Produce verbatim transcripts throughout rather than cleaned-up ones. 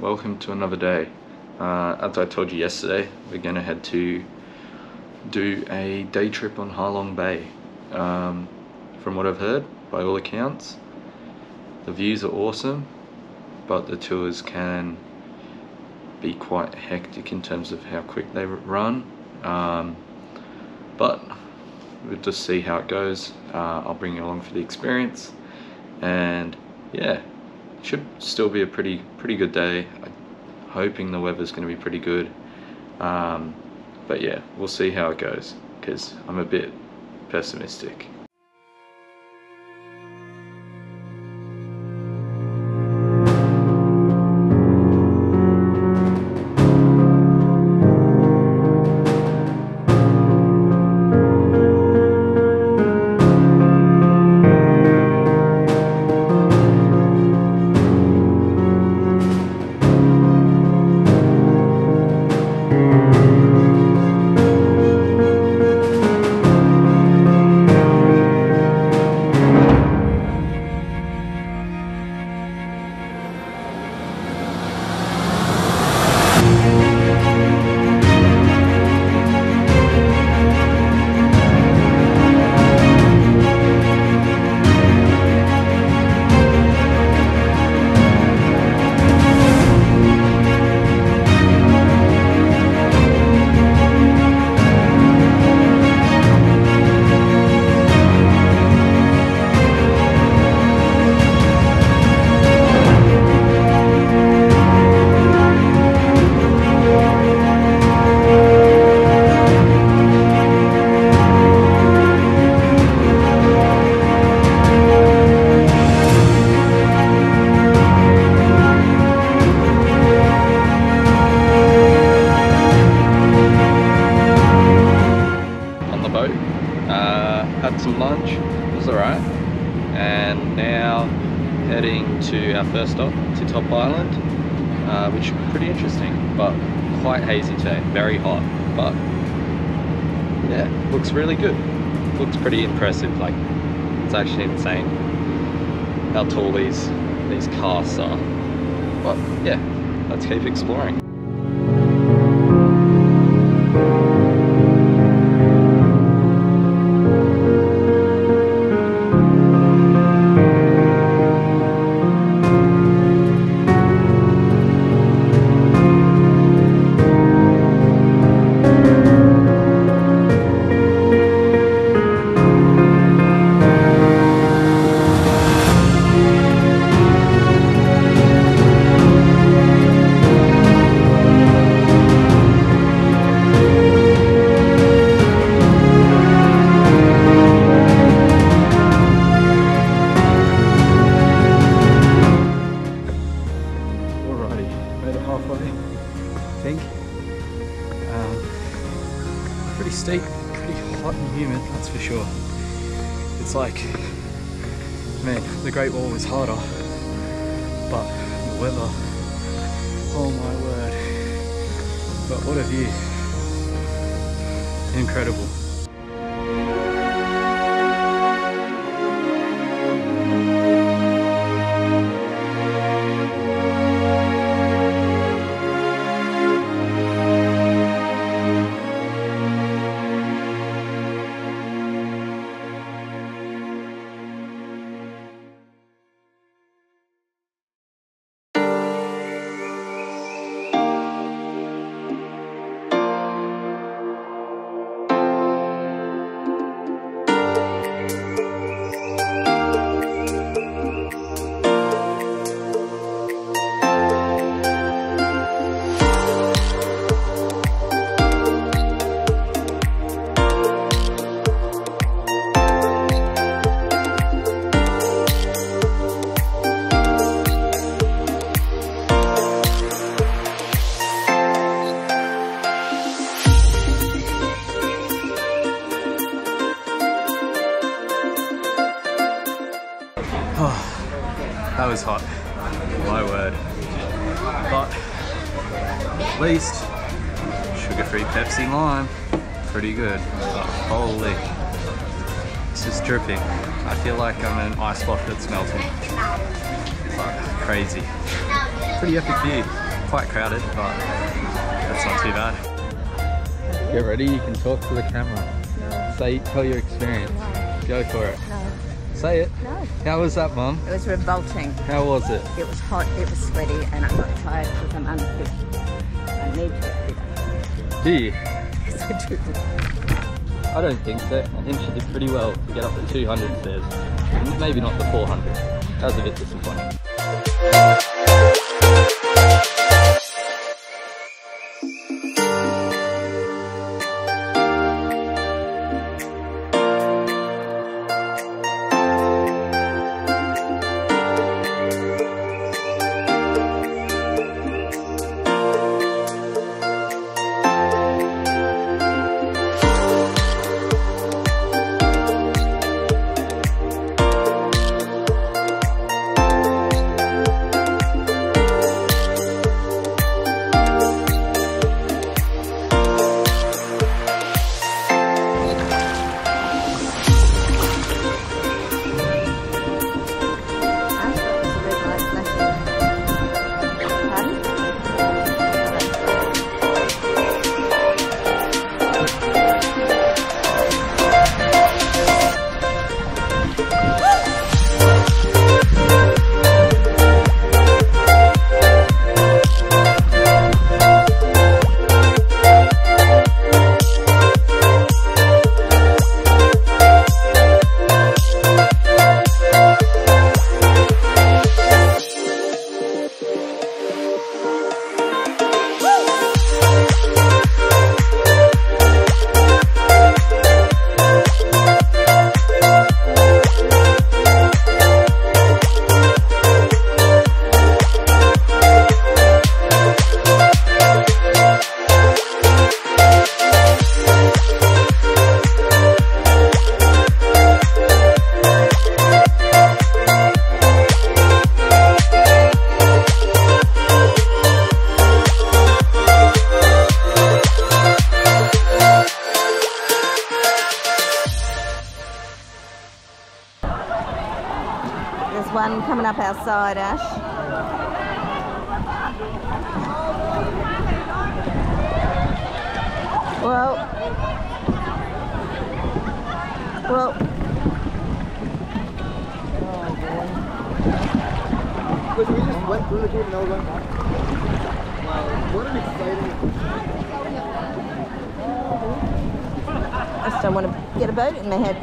welcome to another day. Uh, as I told you yesterday, we're gonna head to do a day trip on Ha Long Bay. Um, from what I've heard, by all accounts, the views are awesome, but the tours can be quite hectic in terms of how quick they run. Um, but we'll just see how it goes. Uh, I'll bring you along for the experience, and yeah, it should still be a pretty pretty good day. I'm hoping the weather's going to be pretty good. Um, but yeah, we'll see how it goes because I'm a bit pessimistic. First stop, T-Top Island, uh, which is pretty interesting, but quite hazy today, very hot, but yeah, looks really good. Looks pretty impressive, like it's actually insane how tall these, these casts are, but yeah, let's keep exploring. Pretty steep, pretty hot and humid, that's for sure. It's like, man, the Great Wall was harder, but the weather, oh my word. But what a view, incredible. That was hot, my word, but at least sugar-free Pepsi Lime, pretty good, but holy, it's just dripping. I feel like I'm in an ice block that's melting, but crazy, pretty epic view. quite crowded, but that's not too bad. Get ready, you can talk to the camera. No. Say, tell your experience. No. Go for it. No. Say it. No. How was that, Mum? It was revolting. How was it? It was hot, it was sweaty, and I'm not tired because I'm unfit. I need to. Do you? Yes, I do. I don't think so. I think she did pretty well to get up the two hundred stairs. Maybe not the four hundred. That was a bit disappointing. One coming up our side, Ash. Well, well. Oh, because we just went through the gate and all went back. Wow, what an exciting! I just don't want to get a boat in my head.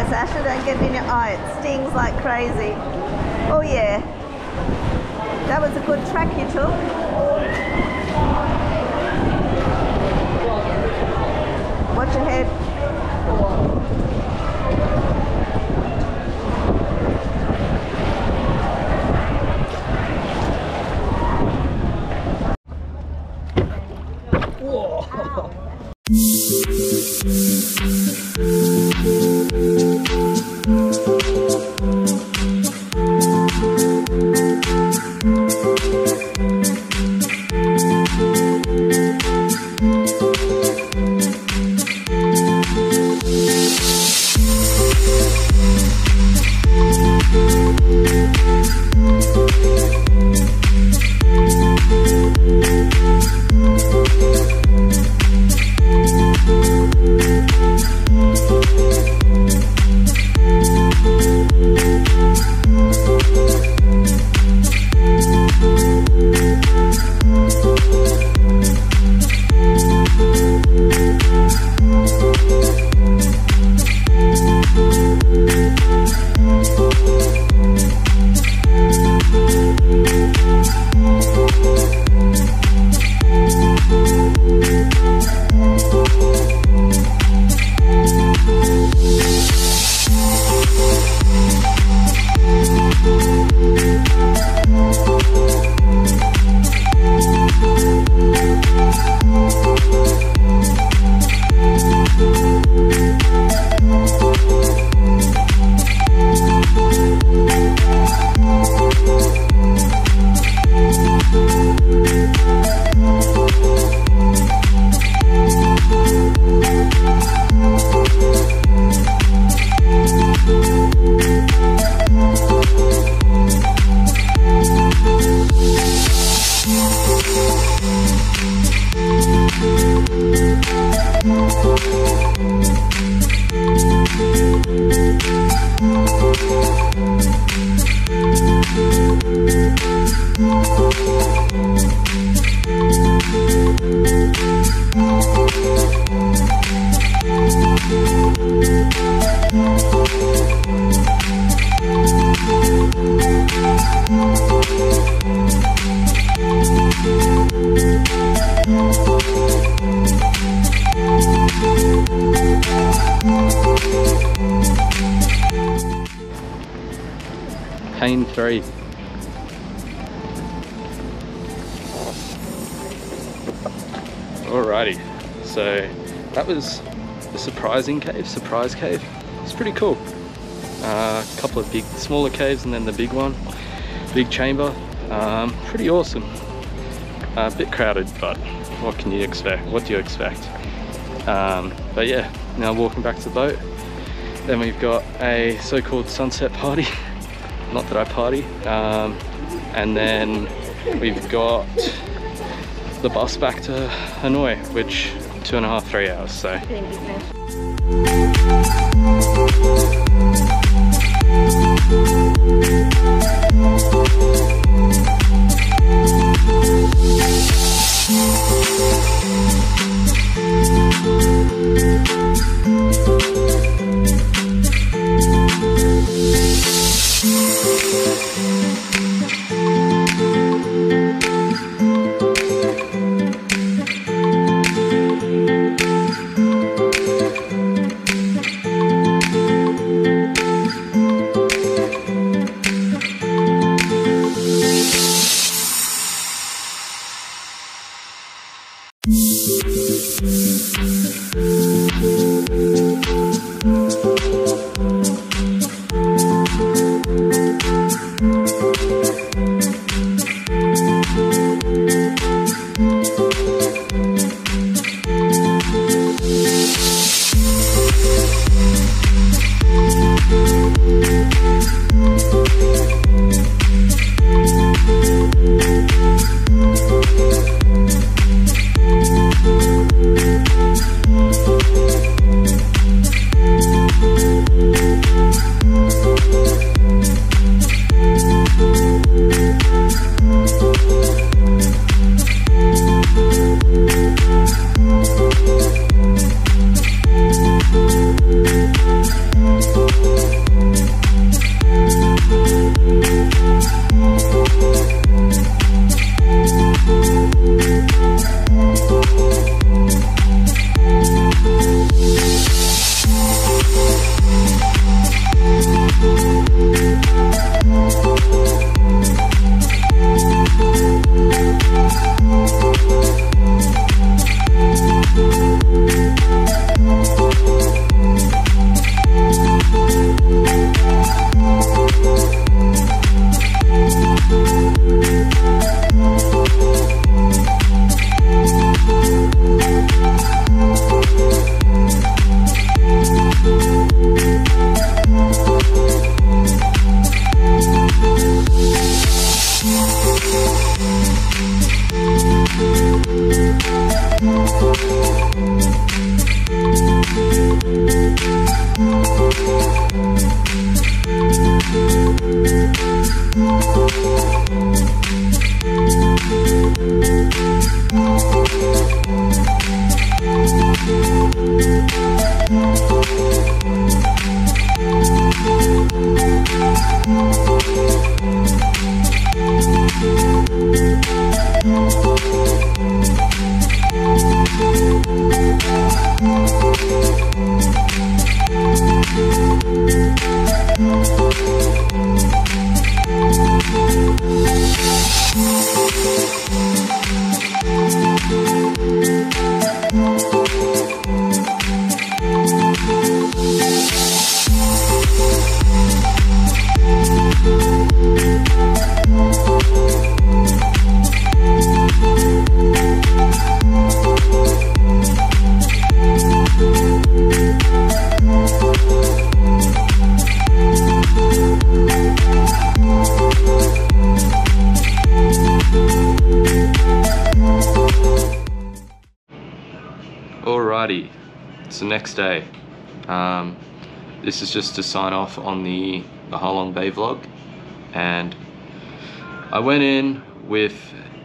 Asha, don't get it in your eye, it stings like crazy. Oh yeah, that was a good track you took. Whoa! Pain three. Alrighty, so that was a surprising cave, surprise cave. It's pretty cool. A uh, couple of big, smaller caves and then the big one, big chamber. Um, pretty awesome. Uh, a bit crowded, but what can you expect? What do you expect? Um, but yeah, now walking back to the boat. Then we've got a so-called sunset party. Not that I party. Um, and then we've got the bus back to Hanoi, which two and a half, three hours, so. Alrighty, it's the next day. Um, this is just to sign off on the, the Ha Long Bay vlog. And I went in with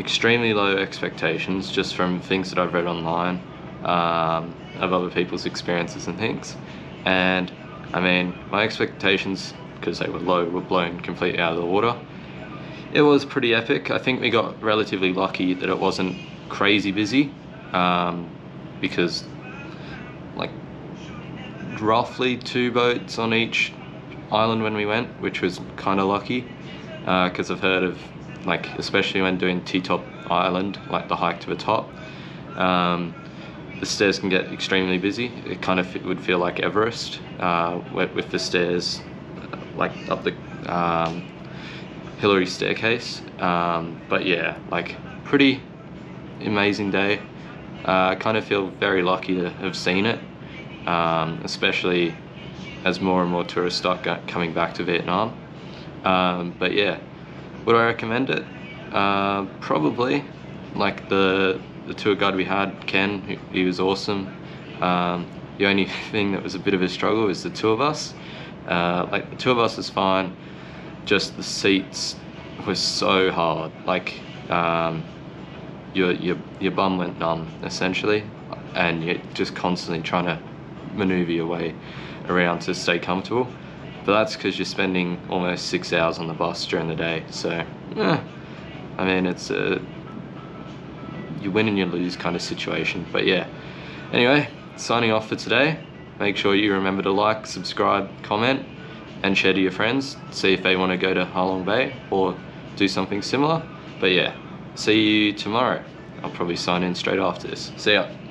extremely low expectations just from things that I've read online, um, of other people's experiences and things. And I mean, my expectations, because they were low, were blown completely out of the water. It was pretty epic. I think we got relatively lucky that it wasn't crazy busy. Um, because like roughly two boats on each island when we went, which was kind of lucky, because uh, I've heard of, like, especially when doing T-Top Island, like the hike to the top, um, the stairs can get extremely busy. It kind of it would feel like Everest uh, with the stairs, like up the um, Hillary staircase, um, but yeah, like pretty amazing day. Uh, I kind of feel very lucky to have seen it, um, especially as more and more tourists start go coming back to Vietnam. Um, but yeah, would I recommend it? Uh, probably. Like the, the tour guide we had, Ken, he, he was awesome. Um, the only thing that was a bit of a struggle is the two of us. Uh, like the two of us is fine, just the seats were so hard. Like. Um, Your, your, your bum went numb, essentially, and you're just constantly trying to maneuver your way around to stay comfortable. But that's because you're spending almost six hours on the bus during the day, so, eh, I mean, it's a you win and you lose kind of situation. But yeah, anyway, signing off for today. Make sure you remember to like, subscribe, comment, and share to your friends. See if they want to go to Ha Long Bay or do something similar. But yeah. See you tomorrow. I'll probably sign in straight after this. See ya.